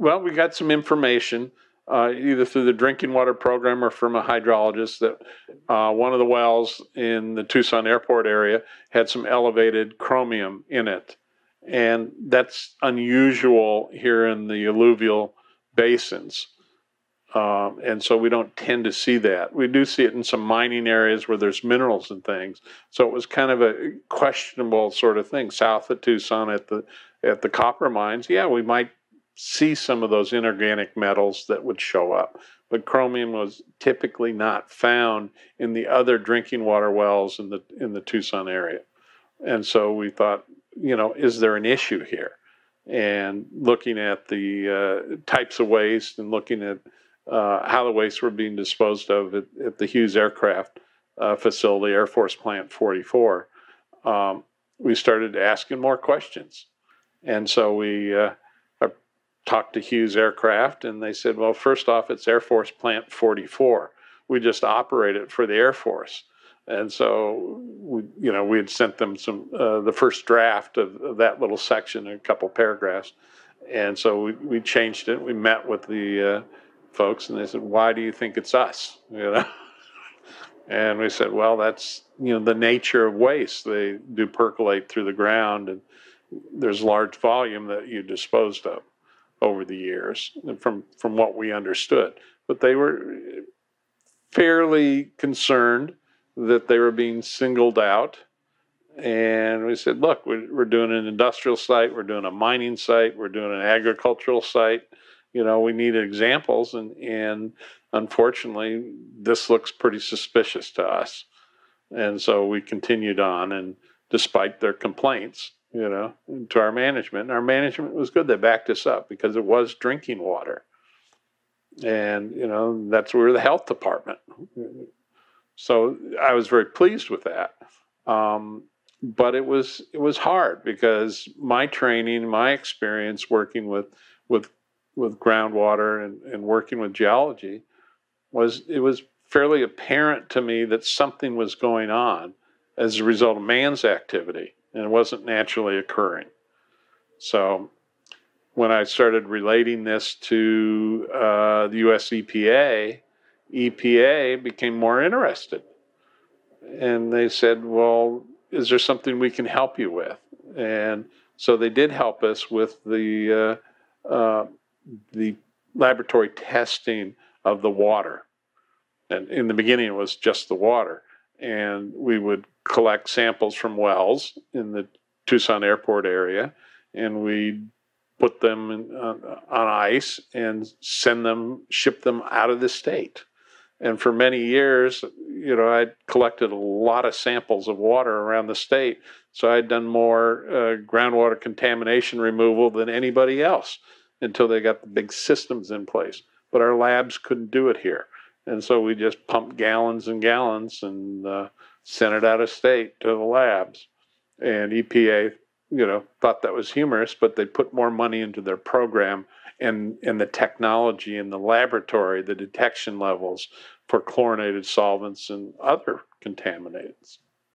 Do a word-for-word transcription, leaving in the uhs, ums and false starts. Well, we got some information, uh, either through the drinking water program or from a hydrologist, that uh, one of the wells in the Tucson airport area had some elevated chromium in it. And that's unusual here in the alluvial basins. Um, and so we don't tend to see that. We do see it in some mining areas where there's minerals and things. So it was kind of a questionable sort of thing. South of Tucson at the, at the copper mines, yeah, we might see some of those inorganic metals that would show up. But chromium was typically not found in the other drinking water wells in the, in the Tucson area. And so we thought, you know, is there an issue here? And looking at the uh, types of waste and looking at Uh, how the wastes were being disposed of at, at the Hughes Aircraft uh, facility, Air Force Plant forty-four, um, we started asking more questions. And so we uh, talked to Hughes Aircraft, and they said, well, first off, it's Air Force Plant forty-four. We just operate it for the Air Force. And so, we, you know, we had sent them some uh, the first draft of, of that little section, a couple paragraphs. And so we, we changed it. We met with the... Uh, folks, and they said, why do you think it's us? You know, and we said, well, that's, you know, the nature of waste. They do percolate through the ground, and there's large volume that you disposed of over the years, and from from what we understood. But they were fairly concerned that they were being singled out. And we said, look, we're, we're doing an industrial site, we're doing a mining site, we're doing an agricultural site. You know, we need examples, and, and unfortunately, this looks pretty suspicious to us. And so we continued on, and despite their complaints, you know, to our management, and our management was good. They backed us up because it was drinking water. And, you know, that's where the health department. So I was very pleased with that. Um, but it was, it was hard because my training, my experience working with, with with groundwater and, and working with geology, was it was fairly apparent to me that something was going on as a result of man's activity, and it wasn't naturally occurring. So when I started relating this to uh, the U S E P A, E P A became more interested. And they said, well, is there something we can help you with? And so they did help us with the uh, uh, the laboratory testing of the water. And in the beginning, it was just the water. And we would collect samples from wells in the Tucson airport area, and we put them in, uh, on ice and send them, ship them out of the state. And for many years, you know, I'd collected a lot of samples of water around the state. So I'd done more uh, groundwater contamination removal than anybody else, until they got the big systems in place. But our labs couldn't do it here. And so we just pumped gallons and gallons and uh, sent it out of state to the labs. And E P A, you know, thought that was humorous, but they put more money into their program and, and the technology in the laboratory, the detection levels for chlorinated solvents and other contaminants.